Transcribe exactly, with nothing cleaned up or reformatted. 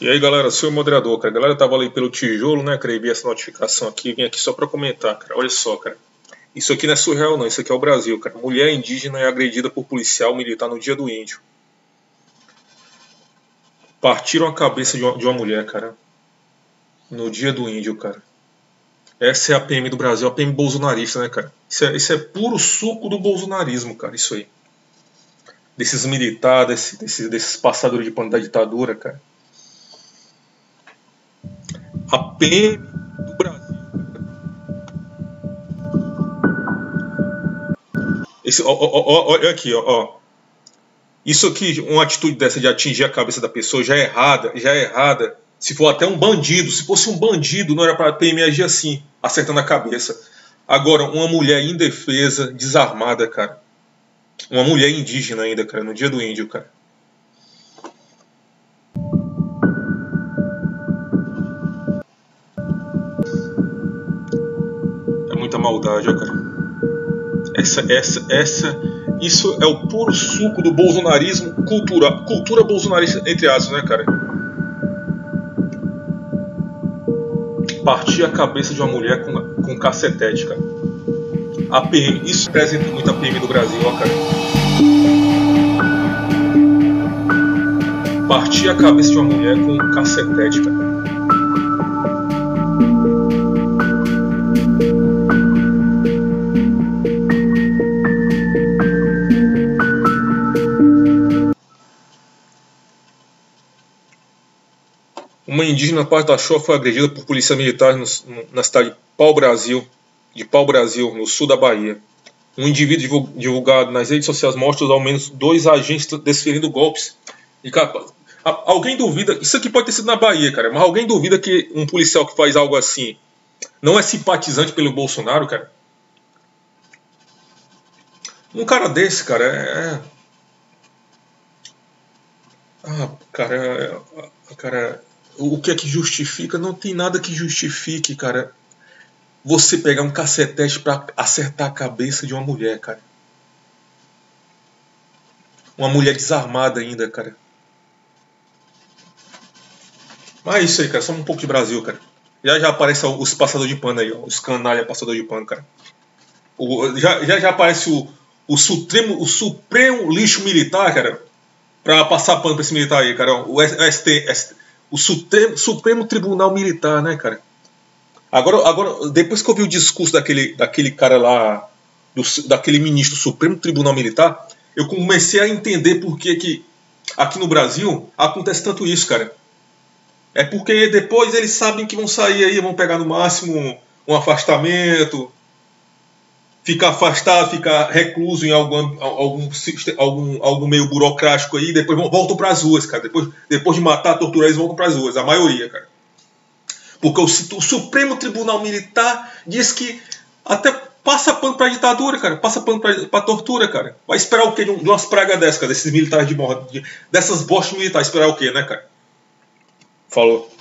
E aí galera, sou o moderador, cara. Galera, eu tava ali pelo tijolo, né, cara, e vi essa notificação aqui, vim aqui só pra comentar, cara. Olha só, cara, isso aqui não é surreal não, isso aqui é o Brasil, cara. Mulher indígena é agredida por policial militar no Dia do Índio. Partiram a cabeça de uma, de uma mulher, cara, no Dia do Índio, cara. Essa é a P M do Brasil, a P M bolsonarista, né, cara? Isso é, isso é puro suco do bolsonarismo, cara, isso aí. Desses militares, desse, desses, desses passadores de pano da ditadura, cara. A P M do Brasil. Esse, ó, ó, ó, ó, aqui, ó, ó. Isso aqui, uma atitude dessa de atingir a cabeça da pessoa já é errada, já é errada. Se for até um bandido, se fosse um bandido, não era para a P M agir assim, acertando a cabeça. Agora, uma mulher indefesa, desarmada, cara. Uma mulher indígena ainda, cara, no Dia do Índio, cara. É muita maldade, ó, cara. Essa, essa, essa... Isso é o puro suco do bolsonarismo, cultura, cultura bolsonarista, entre aspas, né, cara? Partir a cabeça de uma mulher com, com cacetete, cara. A P M, isso representa muito a P M do Brasil, ó, cara. Partir a cabeça de uma mulher com cacetete, cara. Uma indígena Pataxó foi agredida por polícia militar no, na cidade de Pau Brasil, de Pau Brasil, no sul da Bahia. Um indivíduo divulgado nas redes sociais mostra ao menos dois agentes desferindo golpes. E, cara, alguém duvida... Isso aqui pode ter sido na Bahia, cara, mas alguém duvida que um policial que faz algo assim não é simpatizante pelo Bolsonaro, cara? Um cara desse, cara, é... Ah, cara... Cara... O que é que justifica? Não tem nada que justifique, cara. Você pegar um cacetete pra acertar a cabeça de uma mulher, cara. Uma mulher desarmada ainda, cara. Mas é isso aí, cara. Só um pouco de Brasil, cara. Já já aparece os passadores de pano aí, ó. Os canalha passadores de pano, cara. O, já, já já aparece o, o, Supremo, o Supremo lixo militar, cara. Pra passar pano pra esse militar aí, cara. O S T... O Supremo, Supremo Tribunal Militar, né, cara? Agora, agora, depois que eu vi o discurso daquele, daquele cara lá, do, daquele ministro do Supremo Tribunal Militar, eu comecei a entender por que, que aqui no Brasil acontece tanto isso, cara. É porque depois eles sabem que vão sair aí, vão pegar no máximo um, um afastamento, ficar afastado, ficar recluso em algum, algum, algum, algum meio burocrático aí, depois voltam para as ruas, cara. Depois, depois de matar, torturar, eles voltam para as ruas, a maioria, cara. Porque o, o Supremo Tribunal Militar diz que até passa pano para ditadura, cara, passa pano para tortura, cara. Vai esperar o quê de, um, de umas pragas dessas, cara, desses militares de morte, de, dessas bostas militares, esperar o quê, né, cara? Falou.